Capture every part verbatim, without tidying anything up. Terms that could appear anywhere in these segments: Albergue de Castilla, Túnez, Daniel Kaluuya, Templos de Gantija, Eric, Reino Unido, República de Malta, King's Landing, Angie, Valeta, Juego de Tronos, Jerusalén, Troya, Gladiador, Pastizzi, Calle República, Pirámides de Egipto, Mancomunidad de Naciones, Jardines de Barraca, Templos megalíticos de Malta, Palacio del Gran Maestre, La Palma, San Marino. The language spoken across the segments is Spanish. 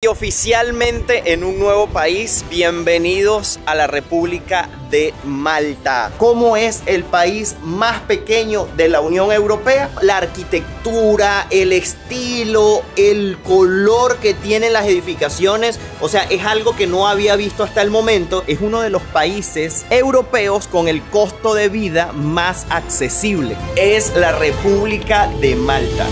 Y oficialmente en un nuevo país, bienvenidos a la República de Malta. ¿Cómo es el país más pequeño de la Unión Europea? La arquitectura, el estilo, el color que tienen las edificaciones, o sea, es algo que no había visto hasta el momento. Es uno de los países europeos con el costo de vida más accesible. Es la República de Malta.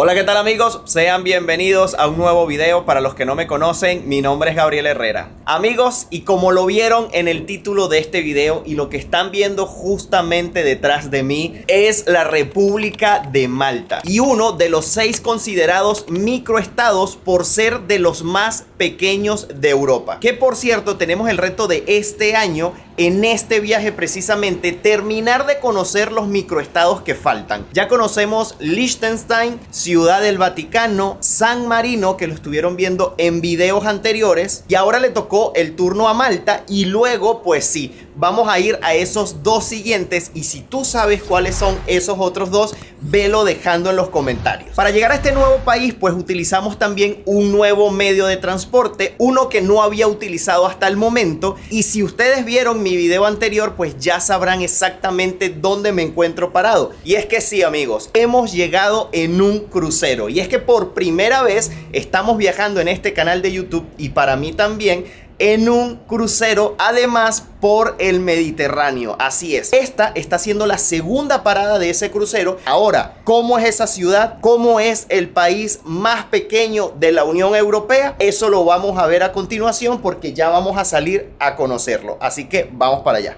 Hola, ¿qué tal amigos? Sean bienvenidos a un nuevo video. Para los que no me conocen, mi nombre es Gabriel Herrera. Amigos, y como lo vieron en el título de este video y lo que están viendo justamente detrás de mí, es la República de Malta. Y uno de los seis considerados microestados por ser de los más pequeños de Europa. Que por cierto, tenemos el reto de este año, en este viaje precisamente, terminar de conocer los microestados que faltan. Ya conocemos Liechtenstein, Ciudad del Vaticano, San Marino, que lo estuvieron viendo en videos anteriores, y ahora le tocó el turno a Malta, y luego pues sí, vamos a ir a esos dos siguientes, y si tú sabes cuáles son esos otros dos, velo dejando en los comentarios. Para llegar a este nuevo país pues utilizamos también un nuevo medio de transporte, uno que no había utilizado hasta el momento, y si ustedes vieron mi video anterior pues ya sabrán exactamente dónde me encuentro parado. Y es que sí amigos, hemos llegado en un crucero, y es que por primera vez estamos viajando en este canal de YouTube, y para mí también, en un crucero, además por el Mediterráneo. Así es, esta está siendo la segunda parada de ese crucero. Ahora, ¿cómo es esa ciudad? ¿Cómo es el país más pequeño de la Unión Europea? Eso lo vamos a ver a continuación, porque ya vamos a salir a conocerlo. Así que vamos para allá.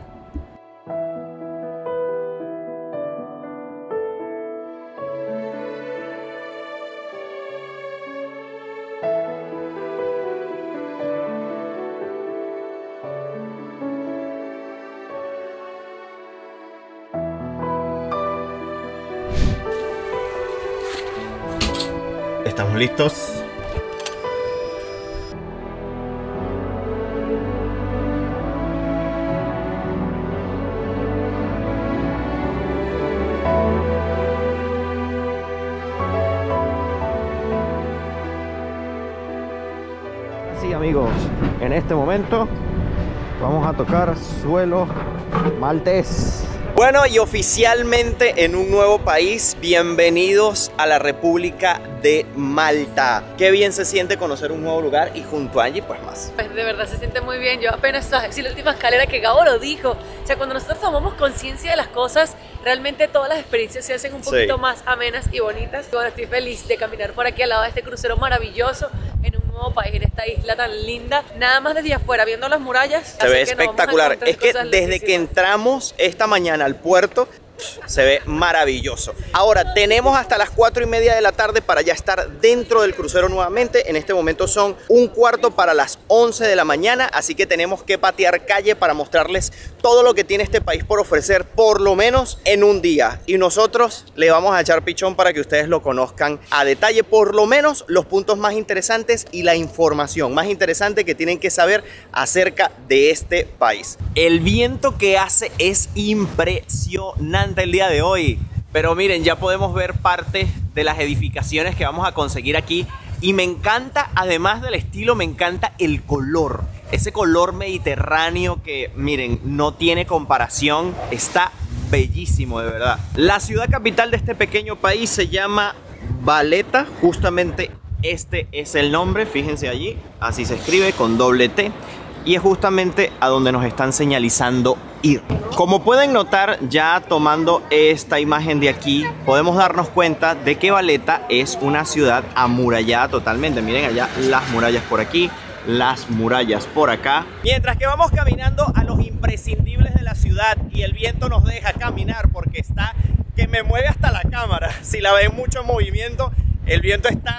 Estamos listos. Sí, amigos, en este momento vamos a tocar suelo maltés. Bueno, y oficialmente en un nuevo país, bienvenidos a la República de Malta. Qué bien se siente conocer un nuevo lugar, y junto a Angie pues más. Pues de verdad se siente muy bien. Yo apenas bajé, sí, la última escalera que Gabo lo dijo. O sea, cuando nosotros tomamos conciencia de las cosas, realmente todas las experiencias se hacen un poquito sí. más amenas y bonitas. Bueno, estoy feliz de caminar por aquí al lado de este crucero maravilloso, en un nuevo país, en esta isla tan linda. Nada más desde afuera, viendo las murallas. Se ve espectacular. Es que desde que entramos esta mañana al puerto, se ve maravilloso. Ahora tenemos hasta las cuatro y media de la tarde para ya estar dentro del crucero nuevamente. En este momento son un cuarto para las once de la mañana, así que tenemos que patear calle para mostrarles todo lo que tiene este país por ofrecer, por lo menos en un día. Y nosotros le vamos a echar pichón para que ustedes lo conozcan a detalle, por lo menos los puntos más interesantes y la información más interesante que tienen que saber acerca de este país. El viento que hace es impresionante el día de hoy, pero miren, ya podemos ver parte de las edificaciones que vamos a conseguir aquí, y me encanta, además del estilo, me encanta el color, ese color mediterráneo que miren, no tiene comparación, está bellísimo de verdad. La ciudad capital de este pequeño país se llama Valeta, justamente este es el nombre, fíjense allí, así se escribe con doble T, y es justamente a donde nos están señalizando ir. Como pueden notar, ya tomando esta imagen de aquí, podemos darnos cuenta de que Valeta es una ciudad amurallada totalmente. Miren allá las murallas por aquí, las murallas por acá. Mientras que vamos caminando a los imprescindibles de la ciudad, y el viento nos deja caminar porque está que me mueve hasta la cámara. Si la ven mucho en movimiento, el viento está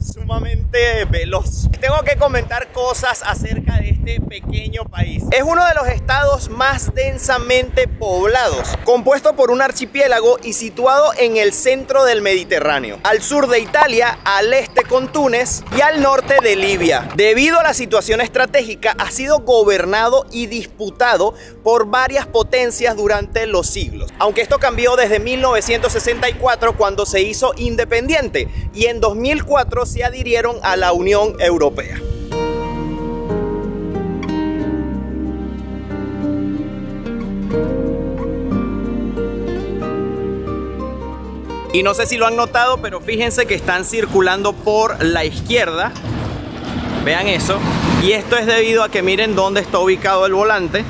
sumamente veloz. Tengo que comentar cosas acerca de este pequeño país. Es uno de los estados más densamente poblados, compuesto por un archipiélago y situado en el centro del Mediterráneo. Al sur de Italia, al este con Túnez y al norte de Libia. Debido a la situación estratégica, ha sido gobernado y disputado por varias potencias durante los siglos, aunque esto cambió desde mil novecientos sesenta y cuatro, cuando se hizo independiente, y en dos mil cuatro se adhirieron a la Unión Europea. Y no sé si lo han notado, pero fíjense que están circulando por la izquierda. Vean eso. Y esto es debido a que miren dónde está ubicado el volante.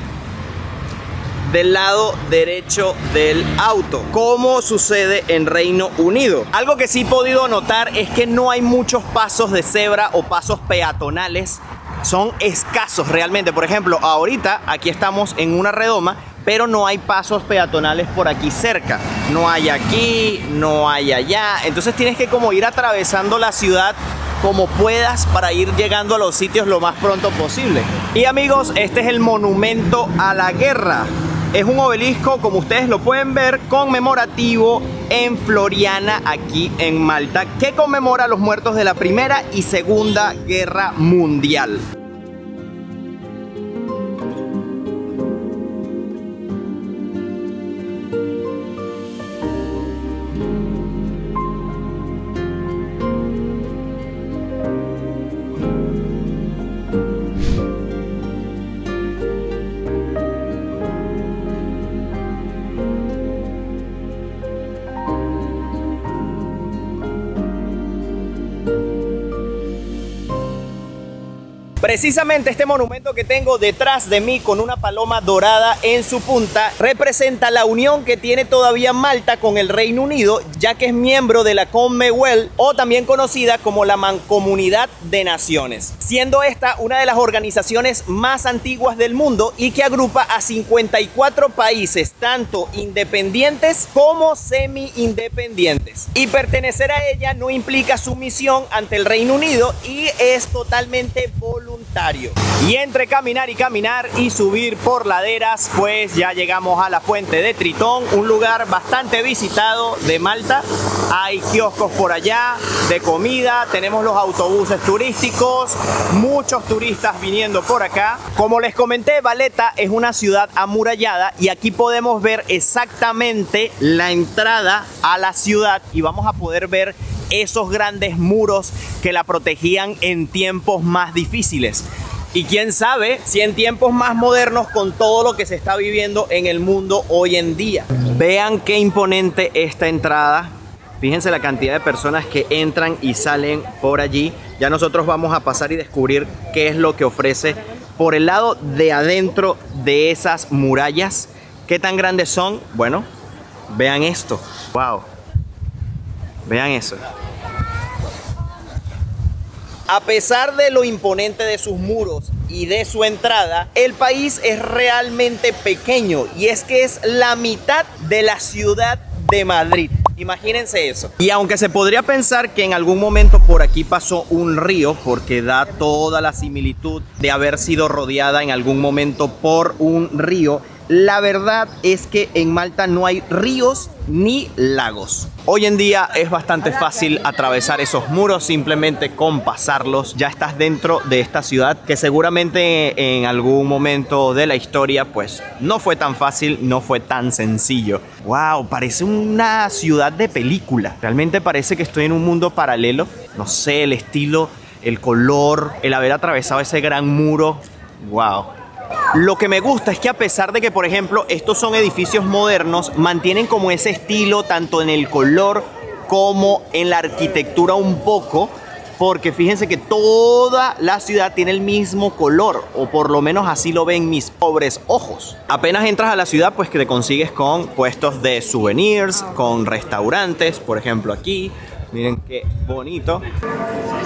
Del lado derecho del auto, como sucede en Reino Unido. Algo que sí he podido notar es que no hay muchos pasos de cebra o pasos peatonales. Son escasos realmente. Por ejemplo, ahorita aquí estamos en una redoma, pero no hay pasos peatonales por aquí cerca. No hay aquí, no hay allá. Entonces tienes que como ir atravesando la ciudad como puedas para ir llegando a los sitios lo más pronto posible. Y amigos, este es el monumento a la guerra. Es un obelisco, como ustedes lo pueden ver, conmemorativo en Floriana, aquí en Malta, que conmemora a los muertos de la Primera y Segunda Guerra Mundial. Precisamente este monumento que tengo detrás de mí con una paloma dorada en su punta representa la unión que tiene todavía Malta con el Reino Unido, ya que es miembro de la Commonwealth, o también conocida como la Mancomunidad de Naciones, siendo esta una de las organizaciones más antiguas del mundo y que agrupa a cincuenta y cuatro países, tanto independientes como semi-independientes. Y pertenecer a ella no implica sumisión ante el Reino Unido y es totalmente voluntario. Y entre caminar y caminar y subir por laderas, pues ya llegamos a la Fuente de Tritón, un lugar bastante visitado de Malta. Hay kioscos por allá de comida, tenemos los autobuses turísticos, muchos turistas viniendo por acá. Como les comenté, Valeta es una ciudad amurallada y aquí podemos ver exactamente la entrada a la ciudad y vamos a poder ver esos grandes muros que la protegían en tiempos más difíciles. Y quién sabe si en tiempos más modernos, con todo lo que se está viviendo en el mundo hoy en día. Vean qué imponente esta entrada. Fíjense la cantidad de personas que entran y salen por allí. Ya nosotros vamos a pasar y descubrir qué es lo que ofrece por el lado de adentro de esas murallas. ¿Qué tan grandes son? Bueno, vean esto. ¡Wow! Vean eso. A pesar de lo imponente de sus muros y de su entrada, el país es realmente pequeño, y es que es la mitad de la ciudad de Madrid. Imagínense eso. Y aunque se podría pensar que en algún momento por aquí pasó un río, porque da toda la similitud de haber sido rodeada en algún momento por un río, la verdad es que en Malta no hay ríos ni lagos. Hoy en día es bastante fácil atravesar esos muros, simplemente con pasarlos ya estás dentro de esta ciudad, que seguramente en algún momento de la historia pues no fue tan fácil, no fue tan sencillo. Wow, parece una ciudad de película. Realmente parece que estoy en un mundo paralelo. No sé, el estilo, el color, el haber atravesado ese gran muro. Wow. Lo que me gusta es que, a pesar de que, por ejemplo, estos son edificios modernos, mantienen como ese estilo tanto en el color como en la arquitectura un poco, porque fíjense que toda la ciudad tiene el mismo color, o por lo menos así lo ven mis pobres ojos. Apenas entras a la ciudad, pues que te consigues con puestos de souvenirs, con restaurantes, por ejemplo aquí. Miren qué bonito.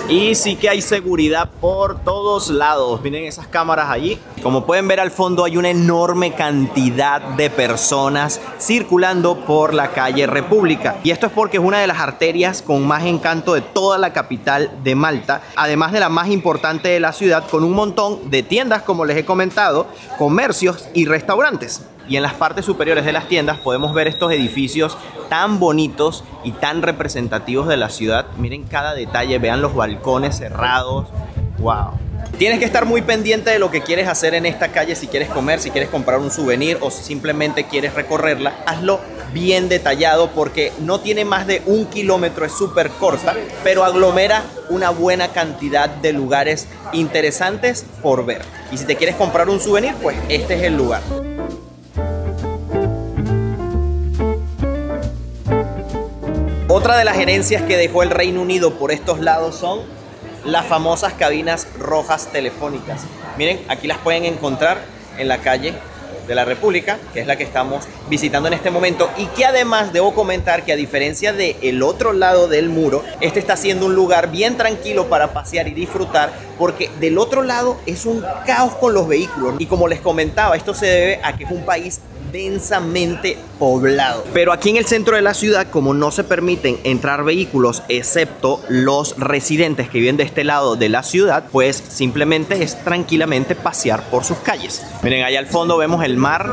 Y sí que hay seguridad por todos lados. Miren esas cámaras allí. Como pueden ver al fondo hay una enorme cantidad de personas circulando por la calle República. Y esto es porque es una de las arterias con más encanto de toda la capital de Malta. Además de la más importante de la ciudad, con un montón de tiendas, como les he comentado, comercios y restaurantes. Y en las partes superiores de las tiendas podemos ver estos edificios tan bonitos y tan representativos de la ciudad. Miren cada detalle, vean los balcones cerrados. ¡Wow! Tienes que estar muy pendiente de lo que quieres hacer en esta calle, si quieres comer, si quieres comprar un souvenir o si simplemente quieres recorrerla. Hazlo bien detallado porque no tiene más de un kilómetro, es súper corta, pero aglomera una buena cantidad de lugares interesantes por ver. Y si te quieres comprar un souvenir, pues este es el lugar. Otra de las herencias que dejó el Reino Unido por estos lados son las famosas cabinas rojas telefónicas. Miren, aquí las pueden encontrar en la calle de la República, que es la que estamos visitando en este momento, y que además debo comentar que a diferencia del otro lado del muro, este está siendo un lugar bien tranquilo para pasear y disfrutar, porque del otro lado es un caos con los vehículos. Y como les comentaba, esto se debe a que es un país densamente poblado. Pero aquí en el centro de la ciudad, como no se permiten entrar vehículos excepto los residentes que viven de este lado de la ciudad, pues simplemente es tranquilamente pasear por sus calles. Miren, allá al fondo vemos el mar.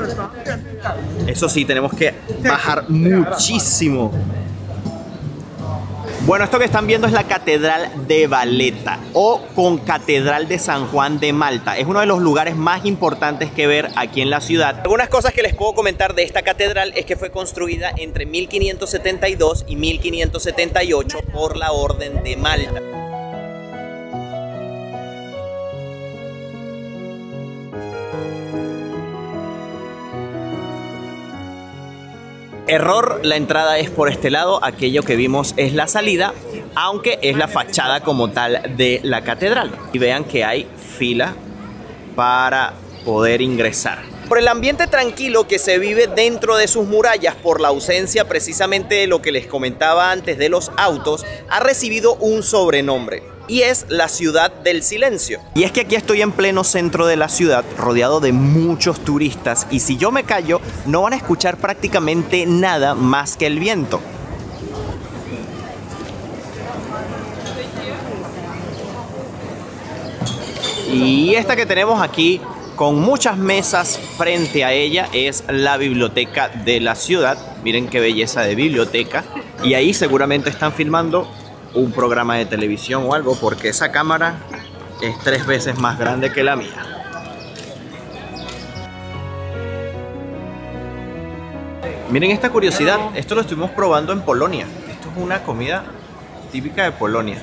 Eso sí, tenemos que bajar muchísimo. Bueno, esto que están viendo es la Catedral de Valeta, o con Catedral de San Juan de Malta. Es uno de los lugares más importantes que ver aquí en la ciudad. Algunas cosas que les puedo comentar de esta catedral es que fue construida entre mil quinientos setenta y dos y mil quinientos setenta y ocho por la Orden de Malta. Error, la entrada es por este lado, aquello que vimos es la salida, aunque es la fachada como tal de la catedral. Y vean que hay fila para poder ingresar. Por el ambiente tranquilo que se vive dentro de sus murallas, por la ausencia precisamente de lo que les comentaba antes de los autos, ha recibido un sobrenombre. Y es la ciudad del silencio. Y es que aquí estoy en pleno centro de la ciudad, rodeado de muchos turistas, y si yo me callo, no van a escuchar prácticamente nada más que el viento. Y esta que tenemos aquí, con muchas mesas frente a ella, es la biblioteca de la ciudad. Miren qué belleza de biblioteca. Y ahí seguramente están filmando un programa de televisión o algo, porque esa cámara es tres veces más grande que la mía. Miren esta curiosidad, esto lo estuvimos probando en Polonia. Esto es una comida típica de Polonia,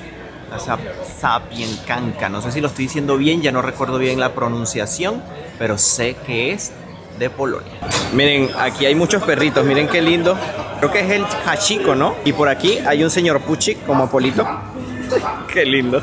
la sapienkanka. No sé si lo estoy diciendo bien, ya no recuerdo bien la pronunciación, pero sé que es de Polonia. Miren, aquí hay muchos perritos, miren qué lindo. Creo que es el hachiko, ¿no? Y por aquí hay un señor Puchi como Polito. ¡Qué lindo!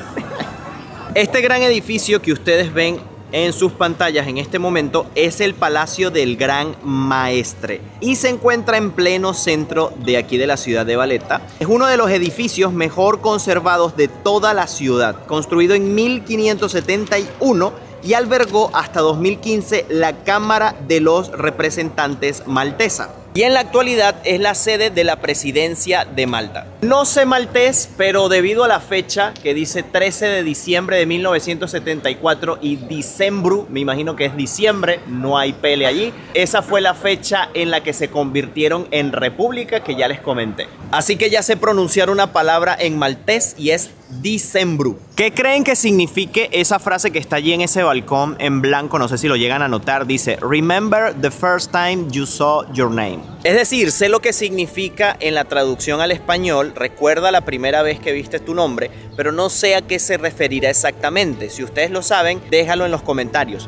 Este gran edificio que ustedes ven en sus pantallas en este momento es el Palacio del Gran Maestre y se encuentra en pleno centro de aquí de la ciudad de Valeta. Es uno de los edificios mejor conservados de toda la ciudad, construido en mil quinientos setenta y uno y albergó hasta dos mil quince la Cámara de los Representantes maltesa. Y en la actualidad es la sede de la Presidencia de Malta. No sé maltés, pero debido a la fecha que dice trece de diciembre de mil novecientos setenta y cuatro y dicembro, me imagino que es diciembre, no hay pele allí. Esa fue la fecha en la que se convirtieron en república, que ya les comenté. Así que ya sé pronunciar una palabra en maltés y es dicembro. ¿Qué creen que signifique esa frase que está allí en ese balcón en blanco? No sé si lo llegan a notar. Dice, remember the first time you saw your name. Es decir, sé lo que significa en la traducción al español, recuerda la primera vez que viste tu nombre, pero no sé a qué se referirá exactamente. Si ustedes lo saben, déjalo en los comentarios.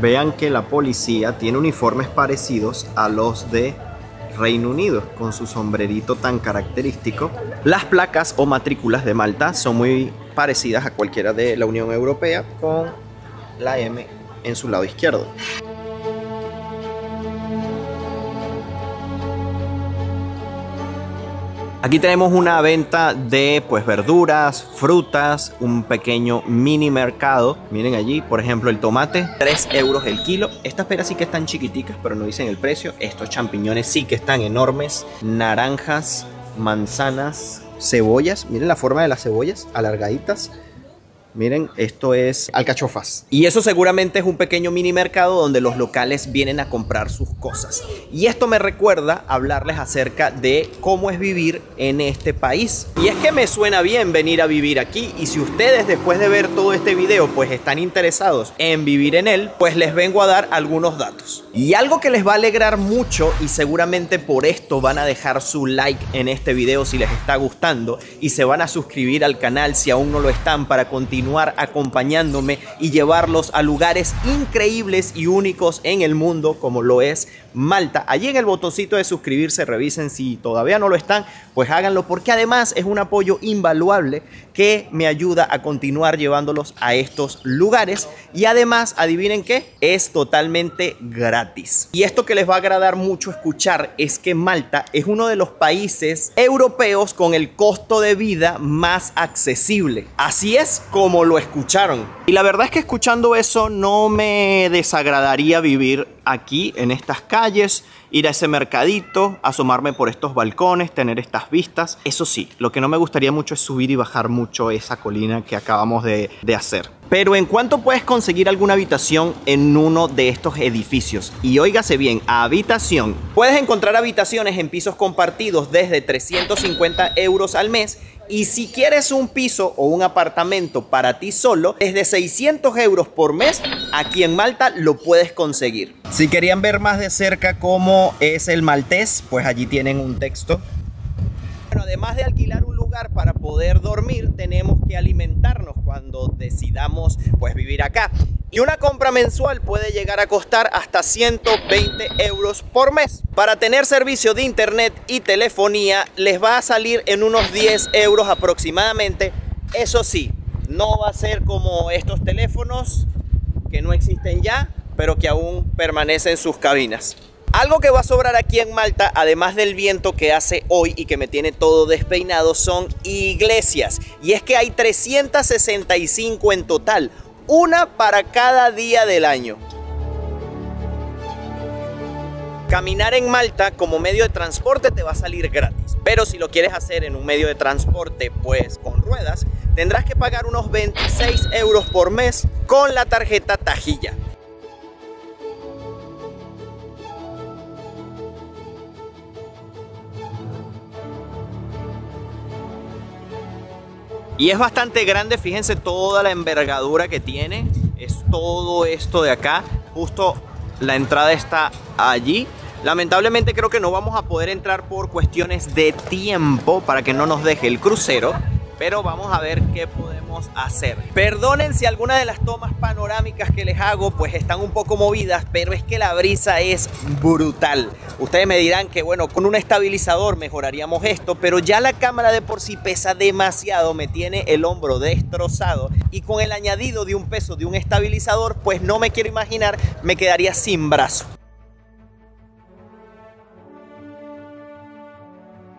Vean que la policía tiene uniformes parecidos a los de Reino Unido, con su sombrerito tan característico. Las placas o matrículas de Malta son muy parecidas a cualquiera de la Unión Europea, con la M en su lado izquierdo. Aquí tenemos una venta de pues verduras, frutas, un pequeño mini mercado. Miren allí, por ejemplo, el tomate, tres euros el kilo. Estas peras sí que están chiquiticas, pero no dicen el precio. Estos champiñones sí que están enormes. Naranjas, manzanas, cebollas. Miren la forma de las cebollas, alargaditas. Miren, esto es alcachofas. Y eso seguramente es un pequeño mini mercado donde los locales vienen a comprar sus cosas. Y esto me recuerda hablarles acerca de cómo es vivir en este país. Y es que me suena bien venir a vivir aquí. Y si ustedes después de ver todo este video pues están interesados en vivir en él, pues les vengo a dar algunos datos. Y algo que les va a alegrar mucho, y seguramente por esto van a dejar su like en este video si les está gustando, y se van a suscribir al canal si aún no lo están, para continuar acompañándome y llevarlos a lugares increíbles y únicos en el mundo como lo es Malta. Allí en el botoncito de suscribirse revisen si todavía no lo están, pues háganlo, porque además es un apoyo invaluable que me ayuda a continuar llevándolos a estos lugares. Y además, adivinen qué, es totalmente gratis. Y esto que les va a agradar mucho escuchar es que Malta es uno de los países europeos con el costo de vida más accesible. Así es como lo escucharon. Y la verdad es que escuchando eso no me desagradaría vivir aquí en estas calles, ir a ese mercadito, asomarme por estos balcones, tener estas vistas. Eso sí, lo que no me gustaría mucho es subir y bajar mucho esa colina que acabamos de, de hacer. Pero ¿en cuánto puedes conseguir alguna habitación en uno de estos edificios? Y óigase bien, habitación. Puedes encontrar habitaciones en pisos compartidos desde trescientos cincuenta euros al mes. Y si quieres un piso o un apartamento para ti solo, desde seiscientos euros por mes, aquí en Malta lo puedes conseguir. Si querían ver más de cerca cómo es el maltés, pues allí tienen un texto. Bueno, además de alquilar un lugar para poder dormir, tenemos que alimentarnos cuando decidamos pues vivir acá. Y una compra mensual puede llegar a costar hasta ciento veinte euros por mes. Para tener servicio de internet y telefonía les va a salir en unos diez euros aproximadamente. Eso sí, no va a ser como estos teléfonos que no existen ya, pero que aún permanecen en sus cabinas. Algo que va a sobrar aquí en Malta, además del viento que hace hoy y que me tiene todo despeinado, son iglesias. Y es que hay trescientas sesenta y cinco en total, una para cada día del año. Caminar en Malta como medio de transporte te va a salir gratis, pero si lo quieres hacer en un medio de transporte pues con ruedas, tendrás que pagar unos veintiséis euros por mes con la tarjeta Tajilla. Y es bastante grande, fíjense toda la envergadura que tiene. Es todo esto de acá. Justo la entrada está allí. Lamentablemente creo que no vamos a poder entrar por cuestiones de tiempo, para que no nos deje el crucero, pero vamos a ver qué podemos hacer. Perdonen si alguna de las tomas panorámicas que les hago pues están un poco movidas, pero es que la brisa es brutal. Ustedes me dirán que bueno, con un estabilizador mejoraríamos esto, pero ya la cámara de por sí pesa demasiado, me tiene el hombro destrozado, y con el añadido de un peso de un estabilizador pues no me quiero imaginar, me quedaría sin brazo.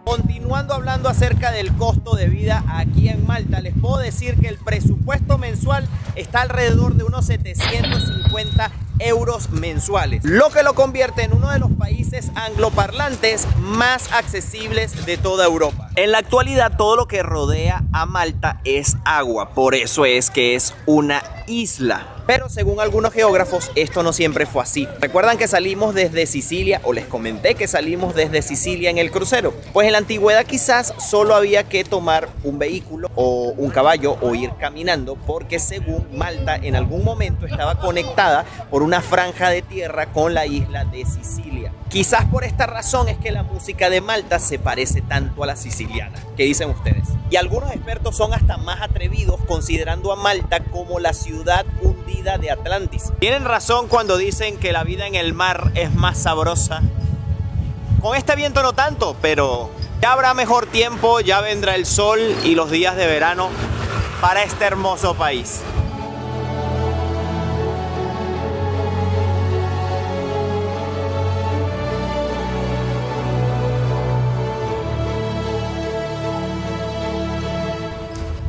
Continuando hablando acerca del costo de vida aquí en Malta, les puedo decir que el presupuesto mensual está alrededor de unos setecientos cincuenta euros mensuales, lo que lo convierte en uno de los países angloparlantes más accesibles de toda Europa. En la actualidad todo lo que rodea a Malta es agua, por eso es que es una isla. Pero según algunos geógrafos, esto no siempre fue así. ¿Recuerdan que salimos desde Sicilia, o les comenté que salimos desde Sicilia en el crucero? Pues en la antigüedad quizás solo había que tomar un vehículo o un caballo o ir caminando, porque según Malta en algún momento estaba conectada por una franja de tierra con la isla de Sicilia. Quizás por esta razón es que la música de Malta se parece tanto a la siciliana. ¿Qué dicen ustedes? Y algunos expertos son hasta más atrevidos, considerando a Malta como la ciudad hundida de Atlantis. Tienen razón cuando dicen que la vida en el mar es más sabrosa. Con este viento no tanto, pero ya habrá mejor tiempo, ya vendrá el sol y los días de verano para este hermoso país.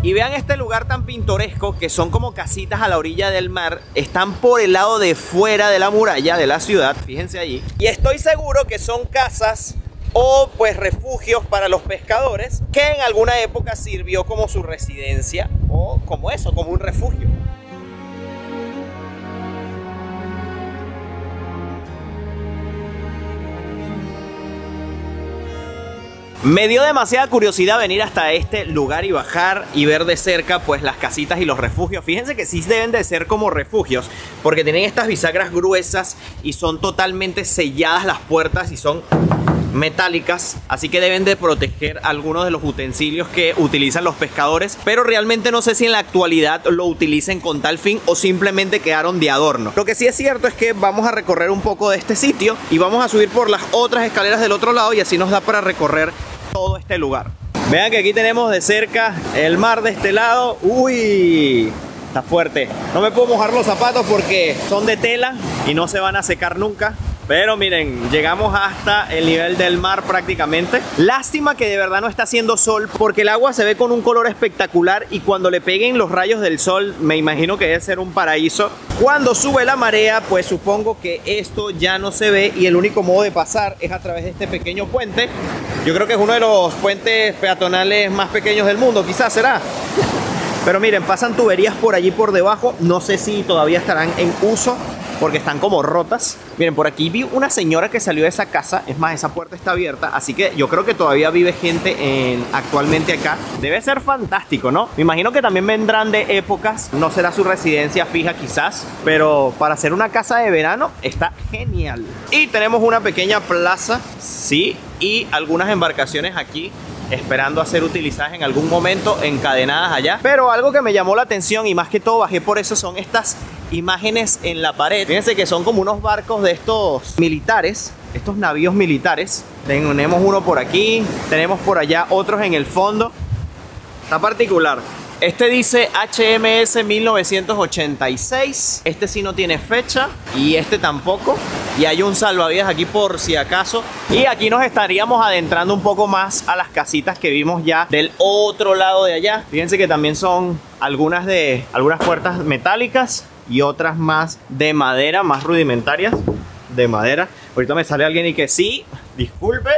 Y vean este lugar tan pintoresco, que son como casitas a la orilla del mar. Están por el lado de fuera de la muralla de la ciudad, fíjense allí. Y estoy seguro que son casas o pues refugios para los pescadores, que en alguna época sirvió como su residencia o como, como eso, como un refugio. Me dio demasiada curiosidad venir hasta este lugar y bajar y ver de cerca pues las casitas y los refugios. Fíjense que sí deben de ser como refugios, porque tienen estas bisagras gruesas y son totalmente selladas las puertas y son metálicas, así que deben de proteger algunos de los utensilios que utilizan los pescadores, pero realmente no sé si en la actualidad lo utilicen con tal fin o simplemente quedaron de adorno. Lo que sí es cierto es que vamos a recorrer un poco de este sitio y vamos a subir por las otras escaleras del otro lado y así nos da para recorrer todo este lugar. Vean que aquí tenemos de cerca el mar de este lado. Uy, está fuerte. No me puedo mojar los zapatos porque son de tela y no se van a secar nunca. Pero miren, llegamos hasta el nivel del mar prácticamente. Lástima que de verdad no está haciendo sol, porque el agua se ve con un color espectacular y cuando le peguen los rayos del sol, me imagino que debe ser un paraíso. Cuando sube la marea, pues supongo que esto ya no se ve y el único modo de pasar es a través de este pequeño puente. Yo creo que es uno de los puentes peatonales más pequeños del mundo, quizás será. Pero miren, pasan tuberías por allí por debajo. No sé si todavía estarán en uso, porque están como rotas. Miren, por aquí vi una señora que salió de esa casa. Es más, esa puerta está abierta, así que yo creo que todavía vive gente en, actualmente acá. Debe ser fantástico, ¿no? Me imagino que también vendrán de épocas. No será su residencia fija quizás, pero para hacer una casa de verano está genial. Y tenemos una pequeña plaza, sí, y algunas embarcaciones aquí esperando a ser utilizadas en algún momento, encadenadas allá. Pero algo que me llamó la atención y más que todo bajé por eso son estas imágenes en la pared. Fíjense que son como unos barcos de estos militares, estos navíos militares. Tenemos uno por aquí, tenemos por allá otros en el fondo. Está particular. Este dice H M S mil novecientos ochenta y seis. Este sí no tiene fecha y este tampoco. Y hay un salvavidas aquí por si acaso. Y aquí nos estaríamos adentrando un poco más a las casitas que vimos ya del otro lado de allá. Fíjense que también son algunas de algunas puertas metálicas y otras más de madera, más rudimentarias de madera. Ahorita me sale alguien y que sí, disculpe.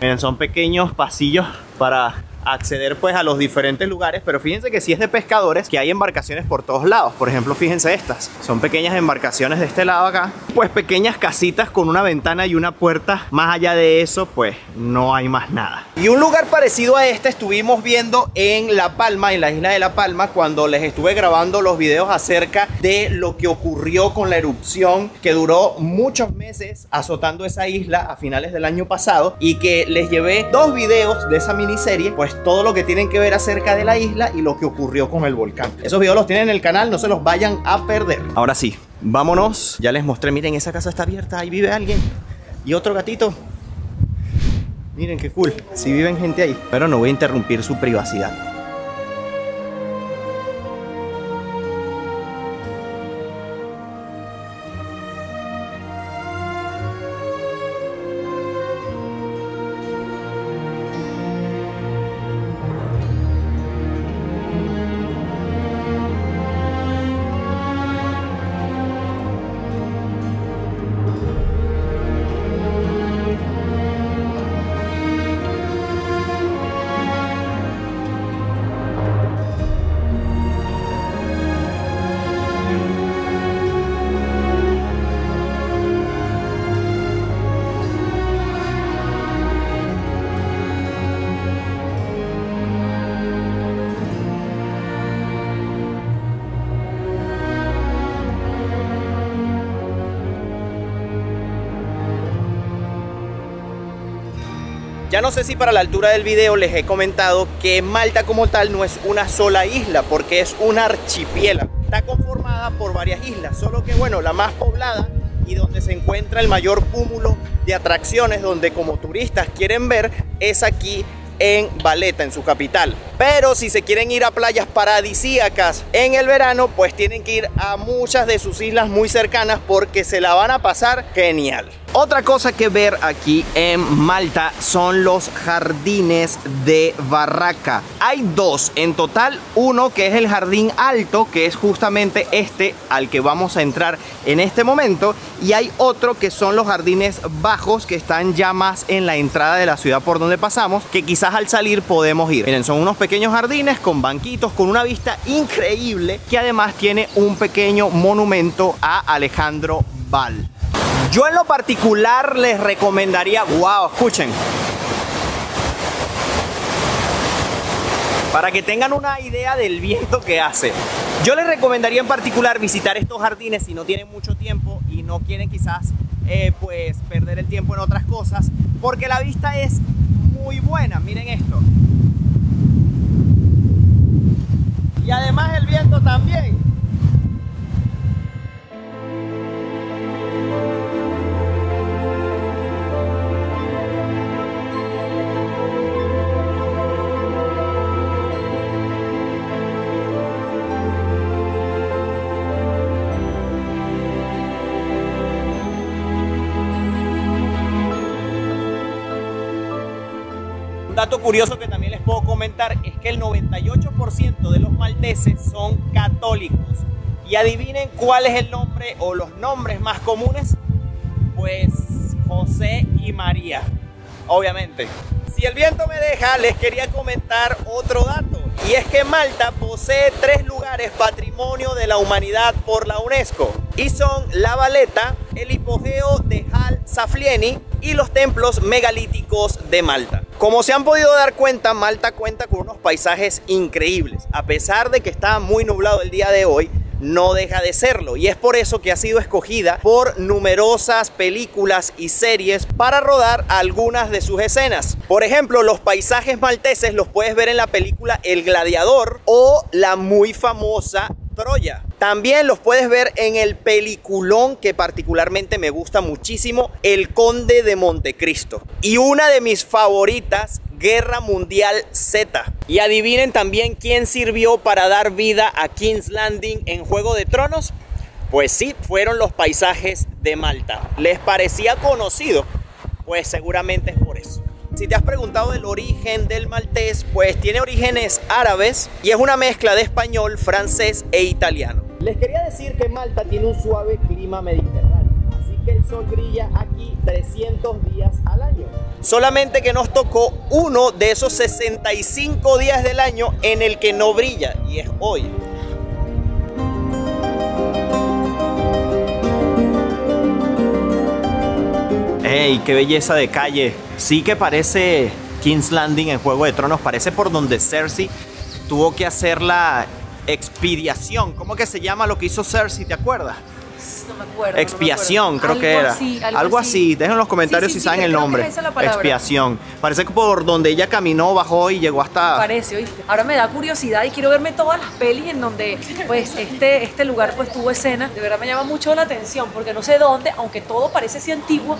Miren, son pequeños pasillos para acceder pues a los diferentes lugares, pero fíjense que si es de pescadores, que hay embarcaciones por todos lados. Por ejemplo, fíjense estas, son pequeñas embarcaciones de este lado acá, pues pequeñas casitas con una ventana y una puerta. Más allá de eso, pues no hay más nada. Y un lugar parecido a este estuvimos viendo en La Palma, en la isla de La Palma, cuando les estuve grabando los videos acerca de lo que ocurrió con la erupción que duró muchos meses azotando esa isla a finales del año pasado, y que les llevé dos videos de esa miniserie, pues todo lo que tienen que ver acerca de la isla y lo que ocurrió con el volcán. Esos videos los tienen en el canal, no se los vayan a perder. Ahora sí, vámonos. Ya les mostré, miren, esa casa está abierta, ahí vive alguien. Y otro gatito. Miren qué cool, sí viven gente ahí. Pero no voy a interrumpir su privacidad. Ya no sé si para la altura del video les he comentado que Malta como tal no es una sola isla, porque es un archipiélago. Está conformada por varias islas, solo que bueno, la más poblada y donde se encuentra el mayor cúmulo de atracciones, donde como turistas quieren ver, es aquí en Valeta, en su capital. Pero si se quieren ir a playas paradisíacas en el verano, pues tienen que ir a muchas de sus islas muy cercanas, porque se la van a pasar genial. Otra cosa que ver aquí en Malta son los jardines de Barraca. Hay dos en total, uno que es el jardín alto, que es justamente este al que vamos a entrar en este momento, y hay otro que son los jardines bajos, que están ya más en la entrada de la ciudad por donde pasamos, que quizás al salir podemos ir. Miren, son unos pequeños pequeños jardines con banquitos, con una vista increíble, que además tiene un pequeño monumento a Alejandro Bal. Yo en lo particular les recomendaría, wow, escuchen, para que tengan una idea del viento que hace, yo les recomendaría en particular visitar estos jardines si no tienen mucho tiempo y no quieren quizás eh, pues perder el tiempo en otras cosas, porque la vista es muy buena, miren esto. Y además el viento también. Dato curioso que también les puedo comentar es que el noventa y ocho por ciento de los malteses son católicos. Y adivinen cuál es el nombre o los nombres más comunes, pues José y María, obviamente. Si el viento me deja, les quería comentar otro dato, y es que Malta posee tres lugares patrimonio de la humanidad por la UNESCO, y son la Valeta, el Hipogeo de Hal Saflieni y los templos megalíticos de Malta. Como se han podido dar cuenta, Malta cuenta con unos paisajes increíbles. A pesar de que está muy nublado el día de hoy, no deja de serlo, y es por eso que ha sido escogida por numerosas películas y series para rodar algunas de sus escenas. Por ejemplo, los paisajes malteses los puedes ver en la película El Gladiador o la muy famosa Troya. También los puedes ver en el peliculón que particularmente me gusta muchísimo, El Conde de Montecristo, y una de mis favoritas, Guerra Mundial Z. Y adivinen también quién sirvió para dar vida a King's Landing en Juego de Tronos. Pues sí, fueron los paisajes de Malta. ¿Les parecía conocido? Pues seguramente es por eso. Si te has preguntado del origen del maltés, pues tiene orígenes árabes y es una mezcla de español, francés e italiano. Les quería decir que Malta tiene un suave clima mediterráneo, así que el sol brilla aquí trescientos días al año. Solamente que nos tocó uno de esos sesenta y cinco días del año en el que no brilla, y es hoy. ¡Ey, qué belleza de calle! Sí que parece King's Landing en Juego de Tronos, parece por donde Cersei tuvo que hacer la expediación. ¿Cómo que se llama lo que hizo Cersei? ¿Te acuerdas? No me acuerdo. Expiación, no me acuerdo. creo algo que era. Así, algo, algo así. así. Dejen en los comentarios sí, sí, si sí, saben el nombre. Es Expiación. Parece que por donde ella caminó, bajó y llegó hasta... Parece, ¿oíste? Ahora me da curiosidad y quiero verme todas las pelis en donde pues este, este lugar pues tuvo escenas. De verdad me llama mucho la atención porque no sé dónde, aunque todo parece así antiguo,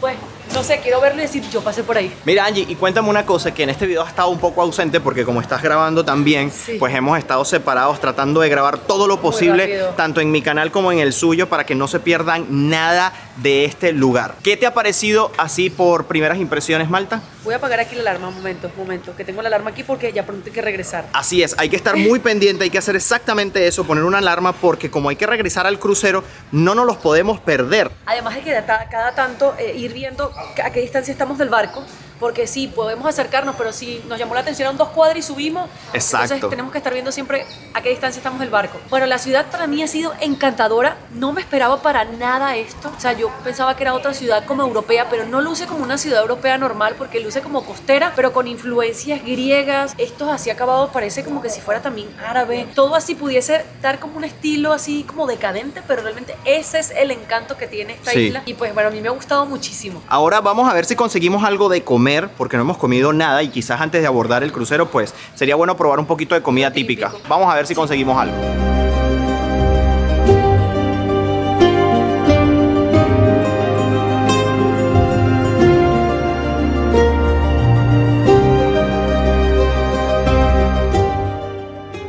pues no sé, quiero verlo y decir yo pasé por ahí. Mira Angie, y cuéntame una cosa, que en este video has estado un poco ausente porque como estás grabando también, sí, pues hemos estado separados tratando de grabar todo lo posible, tanto en mi canal como en el suyo, para que no se pierdan nada de este lugar. ¿Qué te ha parecido así por primeras impresiones, Malta? Voy a apagar aquí la alarma, un momento, un momento, que tengo la alarma aquí porque ya pronto hay que regresar. Así es, hay que estar muy pendiente, hay que hacer exactamente eso, poner una alarma, porque como hay que regresar al crucero, no nos los podemos perder. Además de que cada tanto eh, ir viendo a qué distancia estamos del barco, porque sí, podemos acercarnos, pero si nos llamó la atención a un dos cuadras y subimos, exacto, entonces tenemos que estar viendo siempre a qué distancia estamos del barco. Bueno, la ciudad para mí ha sido encantadora, no me esperaba para nada esto, o sea, yo pensaba que era otra ciudad como europea, pero no luce como una ciudad europea normal, porque luce como costera, pero con influencias griegas, estos así acabados parece como que si fuera también árabe, todo así pudiese dar como un estilo así como decadente, pero realmente ese es el encanto que tiene esta sí. isla, y pues bueno, a mí me ha gustado muchísimo. Ahora vamos a ver si conseguimos algo de comer, porque no hemos comido nada, y quizás antes de abordar el crucero pues sería bueno probar un poquito de comida típica. Vamos a ver si conseguimos algo.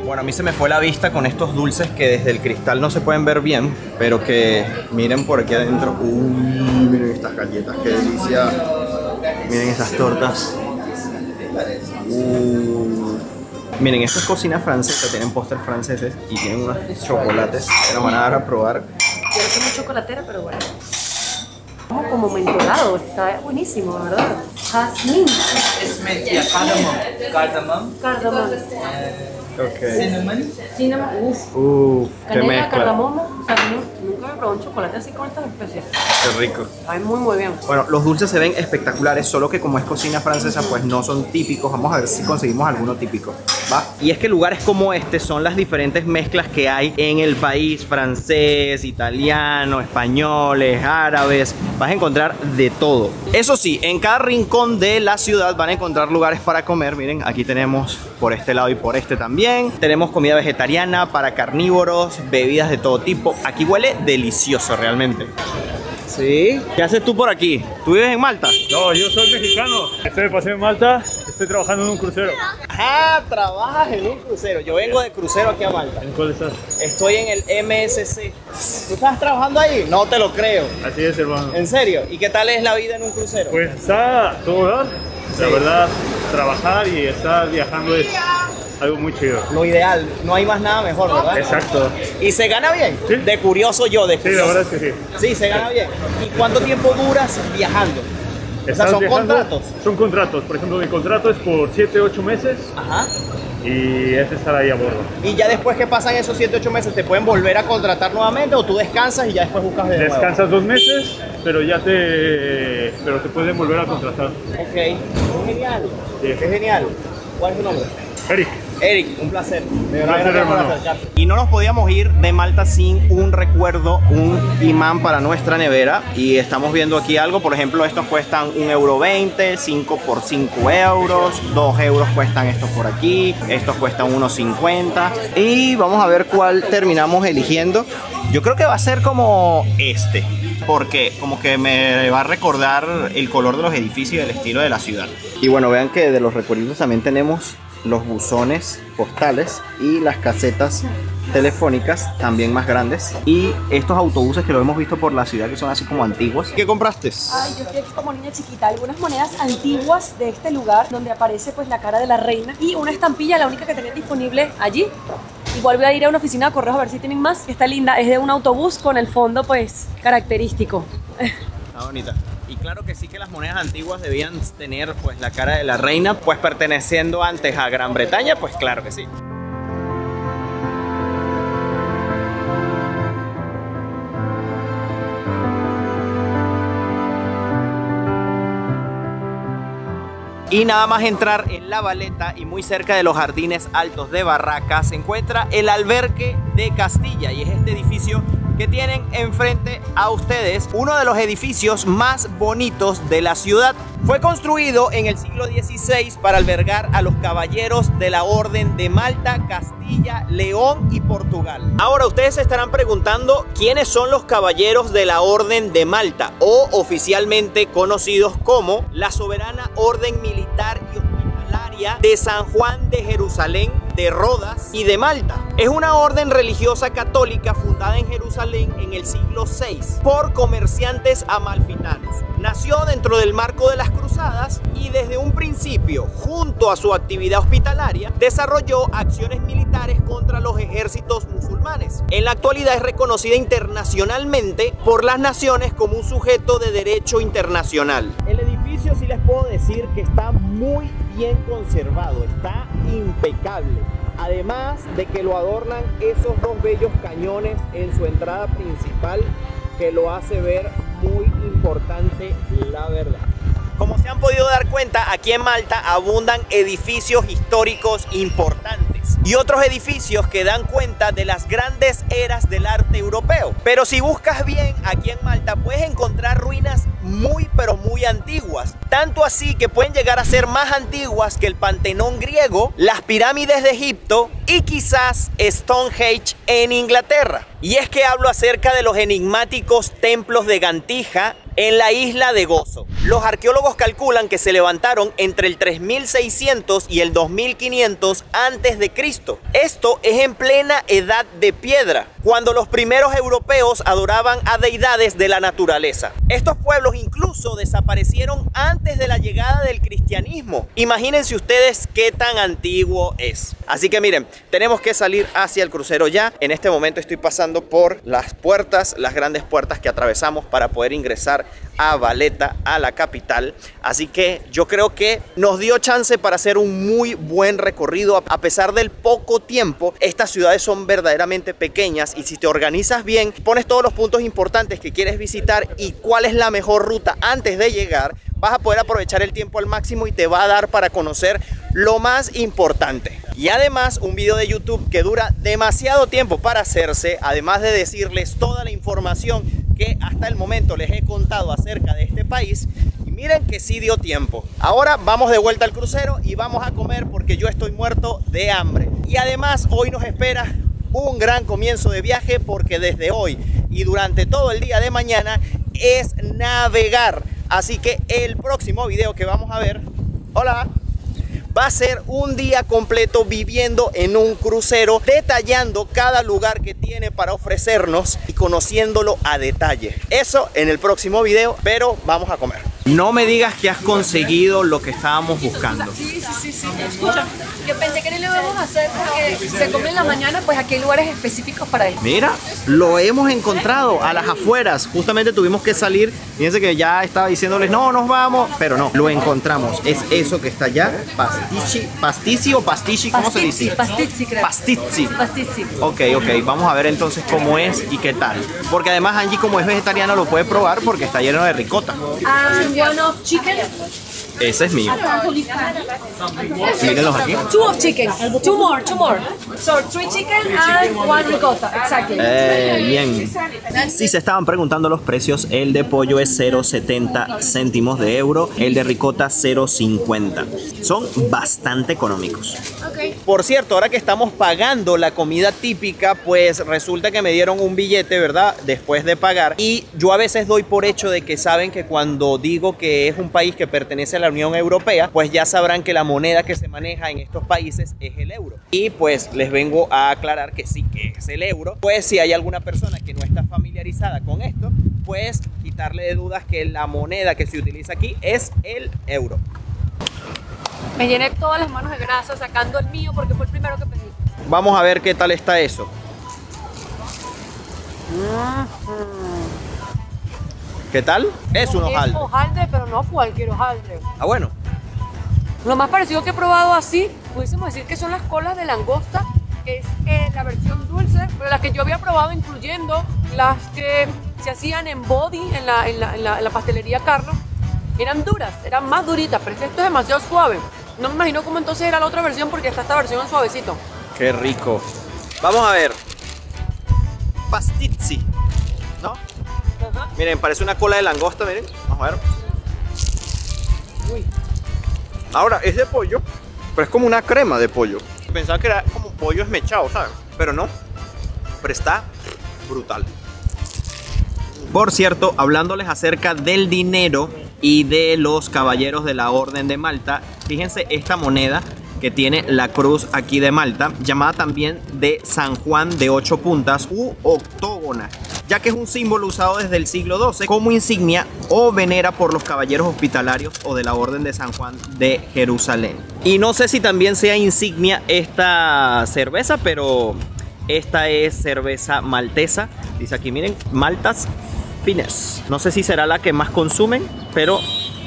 Bueno, a mí se me fue la vista con estos dulces que desde el cristal no se pueden ver bien, pero que miren por aquí adentro. Uy, miren estas galletas, qué delicia. Miren estas tortas. Uh. Miren, esto es cocina francesa, tienen póster franceses y tienen unos chocolates que nos van a dar a probar. Yo soy muy chocolatera, pero bueno. Como, como mentolado, está buenísimo, ¿verdad? Jasmine. It's made, yeah, cardamom. Cardamom. Cardamom. Uh, okay. Cinnamon. Cinnamon. Uf. Uf. Canela, cardamomo. O sea, nunca me probé un chocolate así con estas especias. Qué rico. Ay, muy, muy bien. Bueno, los dulces se ven espectaculares, solo que como es cocina francesa, pues no son típicos. Vamos a ver si conseguimos alguno típico, ¿va? Y es que lugares como este son las diferentes mezclas que hay en el país. Francés, italiano, españoles, árabes. Vas a encontrar de todo. Eso sí, en cada rincón de la ciudad van a encontrar lugares para comer. Miren, aquí tenemos por este lado y por este también. Tenemos comida vegetariana, para carnívoros, bebidas de todo tipo. Aquí huele delicioso realmente. ¿Sí? ¿Qué haces tú por aquí? ¿Tú vives en Malta? No, yo soy mexicano. Estoy de paseo en Malta. Estoy trabajando en un crucero. ¡Ah! Trabajas en un crucero. Yo vengo de crucero aquí a Malta. ¿En cuál estás? Estoy en el M S C. ¿Tú estás trabajando ahí? No te lo creo. Así es, hermano. ¿En serio? ¿Y qué tal es la vida en un crucero? Pues está todo, ¿verdad? Sí. La verdad, trabajar y estar viajando es algo muy chido. Lo ideal. No hay más nada mejor, ¿verdad? Exacto. ¿Y se gana bien? ¿Sí? De curioso yo, de curioso. Sí, la verdad es que sí. Sí, se gana bien. ¿Y cuánto tiempo duras viajando? O sea, ¿son viajando, contratos? Son contratos. Por ejemplo, mi contrato es por siete u ocho meses. Ajá. Y es estar ahí a bordo. ¿Y ya después que pasan esos siete u ocho meses te pueden volver a contratar nuevamente o tú descansas y ya después buscas de nuevo? Descansas dos meses, pero ya te, pero te pueden volver a contratar. Ok. Es genial. Sí. Es genial. ¿Cuál es tu nombre? Eric. Eric, un placer. De verdad, gracias. Y no nos podíamos ir de Malta sin un recuerdo, un imán para nuestra nevera. Y estamos viendo aquí algo, por ejemplo, estos cuestan un euro veinte, cinco por cinco euros, dos euros cuestan estos por aquí, estos cuestan uno cincuenta. Y vamos a ver cuál terminamos eligiendo. Yo creo que va a ser como este, porque como que me va a recordar el color de los edificios y el estilo de la ciudad. Y bueno, vean que de los recuerditos también tenemos los buzones postales y las casetas telefónicas también más grandes. Y estos autobuses que lo hemos visto por la ciudad que son así como antiguos. ¿Qué compraste? Ay, yo estoy como niña chiquita. Algunas monedas antiguas de este lugar donde aparece pues la cara de la reina y una estampilla, la única que tenía disponible allí. Igual voy a ir a una oficina de correos a ver si tienen más. Está linda, es de un autobús con el fondo pues característico. Está bonita. Y claro que sí que las monedas antiguas debían tener pues la cara de la reina, pues perteneciendo antes a Gran Bretaña, pues claro que sí. Y nada más entrar en la Valeta y muy cerca de los Jardines Altos de Barraca se encuentra el Albergue de Castilla y es este edificio que tienen enfrente a ustedes, uno de los edificios más bonitos de la ciudad. Fue construido en el siglo dieciséis para albergar a los caballeros de la Orden de Malta, Castilla, León y Portugal. Ahora ustedes se estarán preguntando quiénes son los caballeros de la Orden de Malta o oficialmente conocidos como la Soberana Orden Militar y Hospitalaria de San Juan de Jerusalén, de Rodas y de Malta. Es una orden religiosa católica fundada en Jerusalén en el siglo seis por comerciantes amalfitanos. Nació dentro del marco de las cruzadas y desde un principio, junto a su actividad hospitalaria, desarrolló acciones militares contra los ejércitos musulmanes. En la actualidad es reconocida internacionalmente por las naciones como un sujeto de derecho internacional. El edificio sí les puedo decir que está muy bien conservado, está impecable. Además de que lo adornan esos dos bellos cañones en su entrada principal que lo hace ver muy importante, la verdad. Como se han podido dar cuenta, aquí en Malta abundan edificios históricos importantes y otros edificios que dan cuenta de las grandes eras del arte europeo. Pero si buscas bien aquí en Malta puedes encontrar ruinas muy pero muy antiguas, tanto así que pueden llegar a ser más antiguas que el Pantenón griego, las pirámides de Egipto y quizás Stonehenge en Inglaterra. Y es que hablo acerca de los enigmáticos templos de Gantija en la isla de Gozo. Los arqueólogos calculan que se levantaron entre el tres mil seiscientos y el dos mil quinientos antes de Cristo. Esto es en plena edad de piedra, cuando los primeros europeos adoraban a deidades de la naturaleza. Estos pueblos incluso desaparecieron antes de la llegada del cristianismo. Imagínense ustedes qué tan antiguo es. Así que miren, Tenemos que salir hacia el crucero ya. En este momento estoy pasando por las puertas, las grandes puertas que atravesamos para poder ingresar a Valeta, a la capital. Así que yo creo que nos dio chance para hacer un muy buen recorrido. A pesar del poco tiempo, estas ciudades son verdaderamente pequeñas y si te organizas bien, pones todos los puntos importantes que quieres visitar y cuál es la mejor ruta antes de llegar, vas a poder aprovechar el tiempo al máximo y te va a dar para conocer lo más importante. Y además un video de YouTube que dura demasiado tiempo para hacerse, además de decirles toda la información que hasta el momento les he contado acerca de este país. Y miren que sí dio tiempo. Ahora vamos de vuelta al crucero y vamos a comer porque yo estoy muerto de hambre. Y además hoy nos espera un gran comienzo de viaje porque desde hoy y durante todo el día de mañana es navegar. Así que el próximo video que vamos a ver, hola, va a ser un día completo viviendo en un crucero, detallando cada lugar que tiene para ofrecernos y conociéndolo a detalle. Eso en el próximo video, pero vamos a comer. No me digas que has conseguido lo que estábamos buscando. Sí, sí, sí, sí. Escucha, yo pensé que no lo íbamos a hacer porque se come en la mañana, pues aquí hay lugares específicos para eso. Mira, lo hemos encontrado a las afueras. Justamente tuvimos que salir. Fíjense que ya estaba diciéndoles, no, nos vamos, pero no, lo encontramos. Es eso que está allá, Pastizzi, Pastizzi o Pastizzi, ¿cómo Pastizzi, se dice? Pastizzi, creo. Pastizzi. Pastizzi. Ok, ok, vamos a ver entonces cómo es y qué tal. Porque además Angie, como es vegetariana, lo puede probar porque está lleno de ricota. Um, One of chicken. Ese es mío. Mírenlos aquí. Two of chicken. Two more, two more. So three chicken and one ricotta. Exactly. Eh, bien. Si se estaban preguntando los precios, el de pollo es cero setenta céntimos de euro, el de ricota cero cincuenta. Son bastante económicos. Okay. Por cierto, ahora que estamos pagando la comida típica, pues resulta que me dieron un billete, ¿verdad? Después de pagar. Y yo a veces doy por hecho de que saben que cuando digo que es un país que pertenece a la Unión Europea, pues ya sabrán que la moneda que se maneja en estos países es el euro. Y pues les vengo a aclarar que sí que es el euro. Pues si hay alguna persona que no está familiarizada con esto, pues quitarle de dudas que la moneda que se utiliza aquí es el euro. Me llené todas las manos de grasa sacando el mío porque fue el primero que pedí. Vamos a ver qué tal está eso. Mm-hmm. ¿Qué tal? Es un hojaldre. Es hojaldre, pero no cualquier hojaldre. Ah, bueno. Lo más parecido que he probado así, pudiésemos decir que son las colas de langosta, que es eh, la versión dulce, pero las que yo había probado, incluyendo las que se hacían en body, en la, en la, en la, en la pastelería Carlos, eran duras, eran más duritas, pero esto es demasiado suave. No me imagino cómo entonces era la otra versión, porque está esta versión suavecito. ¡Qué rico! Vamos a ver. Pastizzi, ¿no? Ajá. Miren, parece una cola de langosta, miren. Vamos a ver. Uy. Ahora, es de pollo, pero es como una crema de pollo. Pensaba que era como pollo esmechado, ¿saben? Pero no, pero está brutal. Por cierto, hablándoles acerca del dinero y de los caballeros de la Orden de Malta, fíjense esta moneda que tiene la cruz aquí de Malta, llamada también de San Juan de ocho puntas u octógona, ya que es un símbolo usado desde el siglo doce como insignia o venera por los caballeros hospitalarios o de la Orden de San Juan de Jerusalén. Y no sé si también sea insignia esta cerveza, pero esta es cerveza maltesa. Dice aquí, miren, Maltas Fines. No sé si será la que más consumen, pero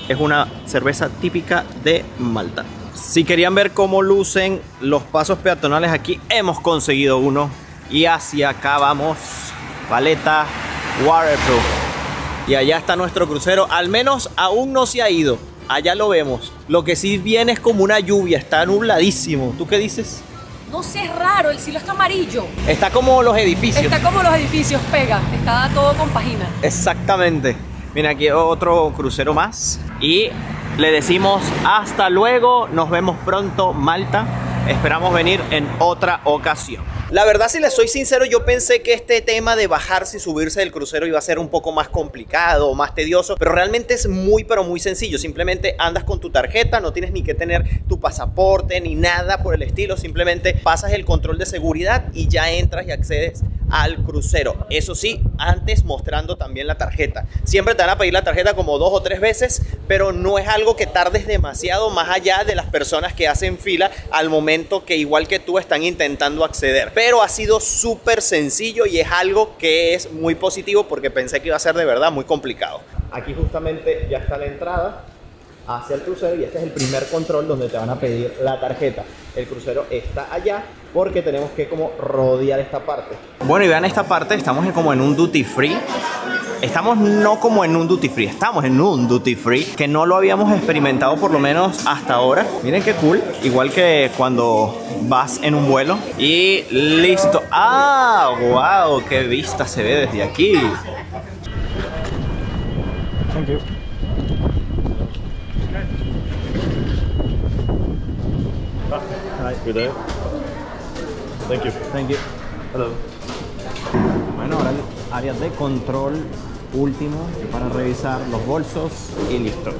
es una cerveza típica de Malta. Si querían ver cómo lucen los pasos peatonales aquí, hemos conseguido uno. Y hacia acá vamos, Valeta, waterproof. Y allá está nuestro crucero, al menos aún no se ha ido. Allá lo vemos. Lo que sí viene es como una lluvia, está nubladísimo. ¿Tú qué dices? No sé, es raro, el cielo está amarillo. Está como los edificios. Está como los edificios, pega, está todo con página. Exactamente. Mira, aquí otro crucero más. Y le decimos hasta luego, nos vemos pronto, Malta. Esperamos venir en otra ocasión. La verdad, si les soy sincero, yo pensé que este tema de bajarse y subirse del crucero iba a ser un poco más complicado, más tedioso, pero realmente es muy, pero muy sencillo. Simplemente andas con tu tarjeta, no tienes ni que tener tu pasaporte ni nada por el estilo. Simplemente pasas el control de seguridad y ya entras y accedes al crucero. Eso sí, antes mostrando también la tarjeta. Siempre te van a pedir la tarjeta como dos o tres veces pero no es algo que tardes demasiado, más allá de las personas que hacen fila al momento que, igual que tú, están intentando acceder. Pero ha sido súper sencillo y es algo que es muy positivo, porque pensé que iba a ser de verdad muy complicado. Aquí justamente ya está la entrada hacia el crucero y este es el primer control donde te van a pedir la tarjeta. El crucero está allá porque tenemos que como rodear esta parte. Bueno, y vean esta parte, estamos como en un duty free. Estamos no como en un duty free, estamos en un duty free que no lo habíamos experimentado, por lo menos hasta ahora. Miren qué cool, igual que cuando vas en un vuelo. Y listo. ¡Ah! ¡Wow! ¡Qué vista se ve desde aquí! Thank you. Good day. Thank you. Thank you. Hello. Bueno, ahora áreas de control último para revisar los bolsos y listo.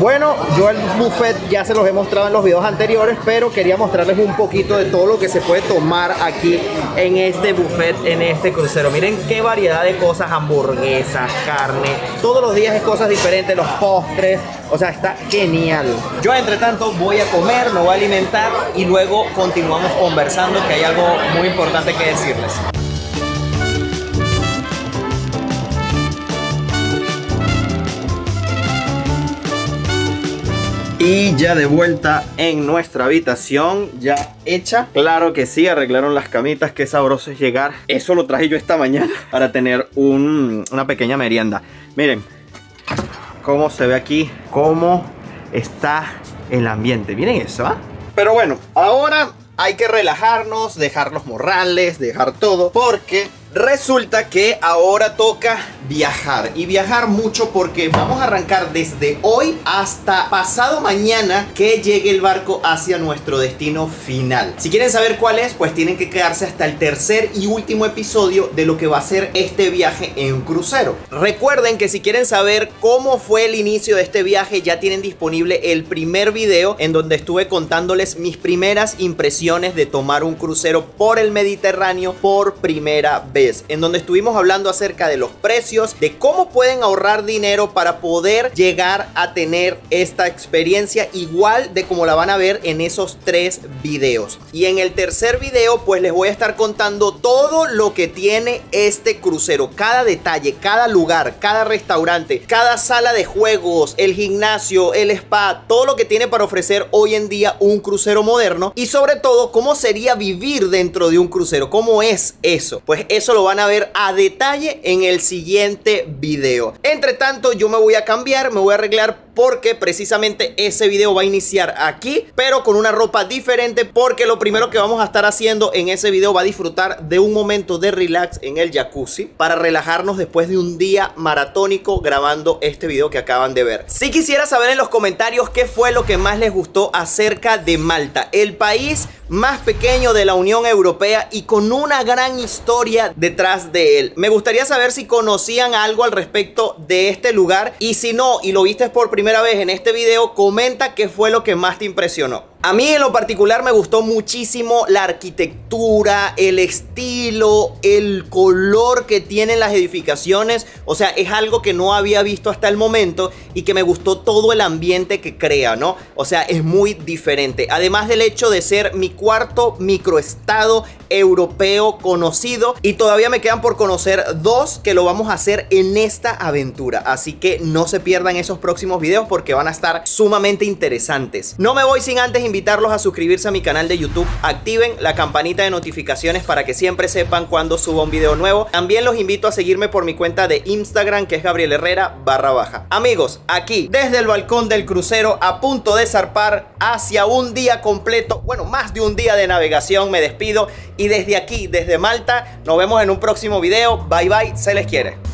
Bueno, yo el buffet ya se los he mostrado en los videos anteriores, pero quería mostrarles un poquito de todo lo que se puede tomar aquí en este buffet, en este crucero. Miren qué variedad de cosas, hamburguesas, carne, todos los días es cosas diferentes, los postres, o sea, está genial. Yo entre tanto voy a comer, me voy a alimentar y luego continuamos conversando, que hay algo muy importante que decirles. Y ya de vuelta en nuestra habitación, ya hecha. Claro que sí, arreglaron las camitas, qué sabroso es llegar. Eso lo traje yo esta mañana para tener un, una pequeña merienda. Miren cómo se ve aquí, cómo está el ambiente. Miren eso, ¿ah? ¿eh? Pero bueno, ahora hay que relajarnos, dejar los morrales, dejar todo, porque resulta que ahora toca viajar, y viajar mucho, porque vamos a arrancar desde hoy hasta pasado mañana que llegue el barco hacia nuestro destino final. Si quieren saber cuál es, pues tienen que quedarse hasta el tercer y último episodio de lo que va a ser este viaje en crucero. Recuerden que si quieren saber cómo fue el inicio de este viaje, ya tienen disponible el primer video en donde estuve contándoles mis primeras impresiones de tomar un crucero por el Mediterráneo por primera vez, en donde estuvimos hablando acerca de los precios, de cómo pueden ahorrar dinero para poder llegar a tener esta experiencia igual de como la van a ver en esos tres videos. Y en el tercer video pues les voy a estar contando todo lo que tiene este crucero, cada detalle, cada lugar, cada restaurante, cada sala de juegos, el gimnasio, el spa, todo lo que tiene para ofrecer hoy en día un crucero moderno, y sobre todo cómo sería vivir dentro de un crucero, cómo es eso. Pues eso lo van a ver a detalle en el siguiente video. Entre tanto, yo me voy a cambiar, me voy a arreglar, porque precisamente ese video va a iniciar aquí, pero con una ropa diferente, porque lo primero que vamos a estar haciendo en ese video va a disfrutar de un momento de relax en el jacuzzi, para relajarnos después de un día maratónico grabando este video que acaban de ver. Si quisiera saber en los comentarios qué fue lo que más les gustó acerca de Malta, el país más pequeño de la Unión Europea y con una gran historia detrás de él. Me gustaría saber si conocían algo al respecto de este lugar, y si no y lo viste por primera vez primera vez en este video, comenta qué fue lo que más te impresionó. A mí en lo particular me gustó muchísimo la arquitectura, el estilo, el color que tienen las edificaciones. O sea, es algo que no había visto hasta el momento y que me gustó todo el ambiente que crea, ¿no? O sea, es muy diferente. Además del hecho de ser mi cuarto microestado europeo conocido, y todavía me quedan por conocer dos que lo vamos a hacer en esta aventura. Así que no se pierdan esos próximos videos porque van a estar sumamente interesantes. No me voy sin antes invitarlos a suscribirse a mi canal de YouTube, activen la campanita de notificaciones para que siempre sepan cuando suba un video nuevo. También los invito a seguirme por mi cuenta de Instagram, que es Gabriel Herrera barra baja. Amigos, aquí desde el balcón del crucero, a punto de zarpar hacia un día completo, bueno, más de un día de navegación, me despido, y desde aquí, desde Malta, nos vemos en un próximo video. Bye bye, se les quiere.